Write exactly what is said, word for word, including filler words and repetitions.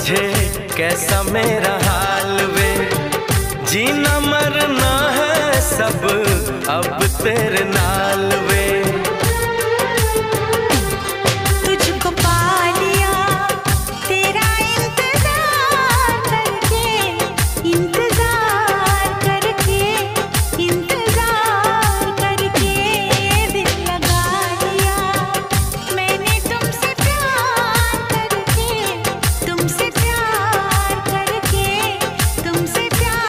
समझे कैसा मेरा हाल वे, जीना मरना है सब अब तेरे नाल।